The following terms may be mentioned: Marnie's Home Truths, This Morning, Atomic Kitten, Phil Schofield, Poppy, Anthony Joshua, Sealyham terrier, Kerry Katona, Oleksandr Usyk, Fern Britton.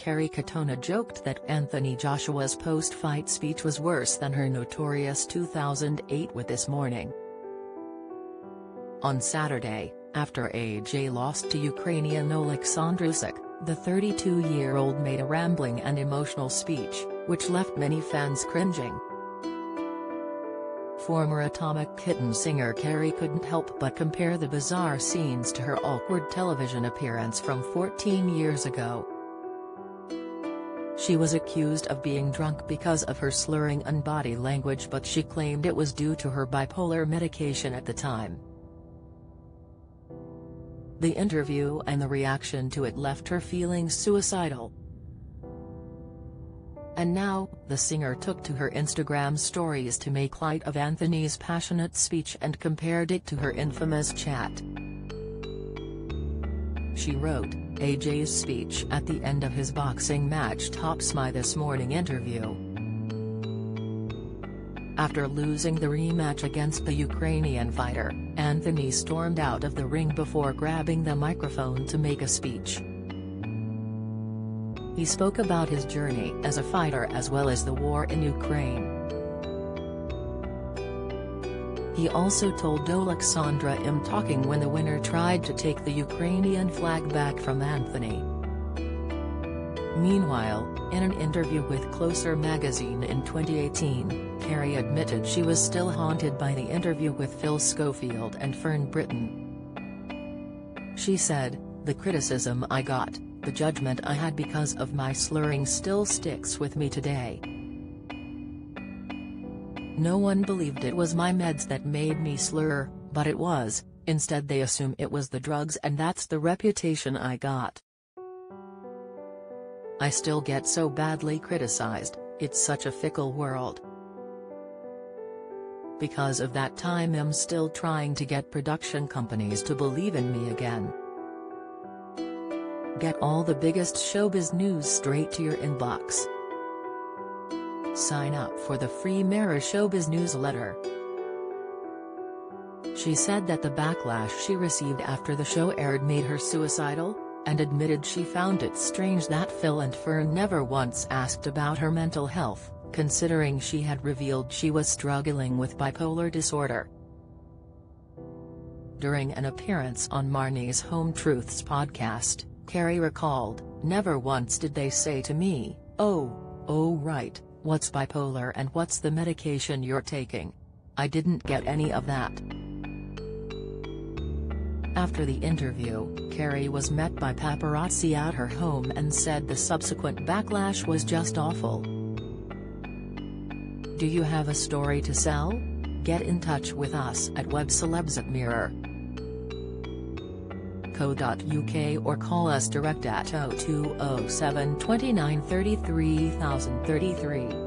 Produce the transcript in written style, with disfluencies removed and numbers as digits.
Kerry Katona joked that Anthony Joshua's post-fight speech was worse than her notorious 2008 with This Morning. On Saturday, after AJ lost to Ukrainian Oleksandr Usyk, the 32-year-old made a rambling and emotional speech, which left many fans cringing. Former Atomic Kitten singer Kerry couldn't help but compare the bizarre scenes to her awkward television appearance from 14 years ago. She was accused of being drunk because of her slurring and body language, but she claimed it was due to her bipolar medication at the time. The interview and the reaction to it left her feeling suicidal. And now, the singer took to her Instagram stories to make light of Anthony's passionate speech and compared it to her infamous chat. She wrote, "AJ's speech at the end of his boxing match tops my This Morning interview. After losing the rematch against the Ukrainian fighter, Anthony stormed out of the ring before grabbing the microphone to make a speech. He spoke about his journey as a fighter as well as the war in Ukraine. He also told Oleksandra I'm talking when the winner tried to take the Ukrainian flag back from Anthony." Meanwhile, in an interview with Closer magazine in 2018, Kerry admitted she was still haunted by the interview with Phil Schofield and Fern Britton. She said, "The criticism I got, the judgment I had because of my slurring still sticks with me today. No one believed it was my meds that made me slur, but it was, instead they assume it was the drugs, and that's the reputation I got. I still get so badly criticized, it's such a fickle world. Because of that time I'm still trying to get production companies to believe in me again." Get all the biggest showbiz news straight to your inbox. Sign up for the free Mirror Showbiz newsletter. She said that the backlash she received after the show aired made her suicidal, and admitted she found it strange that Phil and Fern never once asked about her mental health, considering she had revealed she was struggling with bipolar disorder. During an appearance on Marnie's Home Truths podcast, Kerry recalled, "Never once did they say to me, oh right, what's bipolar and what's the medication you're taking? I didn't get any of that." After the interview, Kerry was met by paparazzi at her home and said the subsequent backlash was just awful. "Do you have a story to sell? Get in touch with us at webcelebs@mirror.co.uk or call us direct at 0207 29 33 033.